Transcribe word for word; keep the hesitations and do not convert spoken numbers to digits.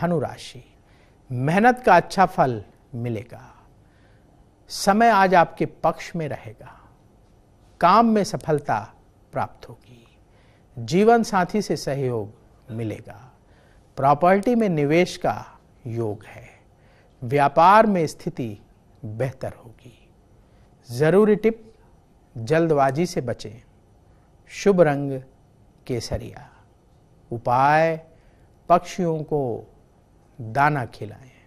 धनु राशि, मेहनत का अच्छा फल मिलेगा, समय आज आपके पक्ष में रहेगा, काम में सफलता प्राप्त होगी, जीवन साथी से सहयोग मिलेगा, प्रॉपर्टी में निवेश का योग है, व्यापार में स्थिति बेहतर होगी। जरूरी टिप, जल्दबाजी से बचें, शुभ रंग केसरिया, उपाय पक्षियों को दाना खिलाएं।